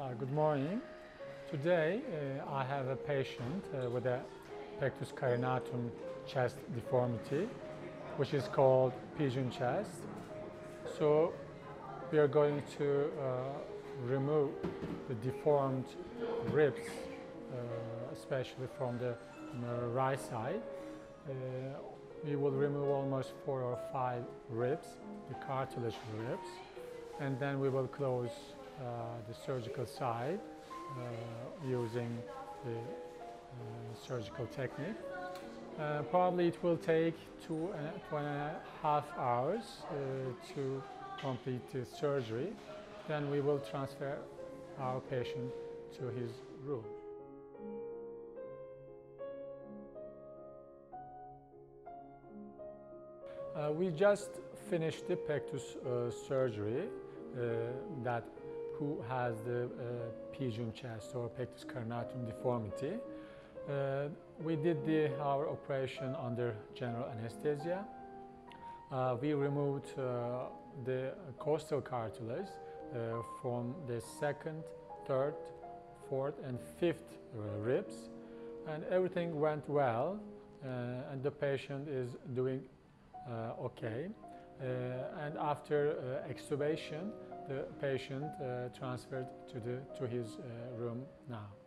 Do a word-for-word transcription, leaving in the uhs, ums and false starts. Uh, good morning. Today uh, I have a patient uh, with a pectus carinatum chest deformity, which is called pigeon chest. So we are going to uh, remove the deformed ribs, uh, especially from the right side. Uh, we will remove almost four or five ribs, the cartilage ribs, and then we will close Uh, the surgical side uh, using the uh, surgical technique. Uh, probably it will take two and, two and a half hours uh, to complete the surgery. Then we will transfer our patient to his room. Uh, we just finished the pectus uh, surgery uh, that who has the uh, pigeon chest or pectus carinatum deformity. Uh, we did the, our operation under general anesthesia. Uh, we removed uh, the costal cartilage uh, from the second, third, fourth and fifth ribs, and everything went well, uh, and the patient is doing uh, okay. Uh, and after uh, extubation, the patient uh, transferred to, the, to his uh, room now.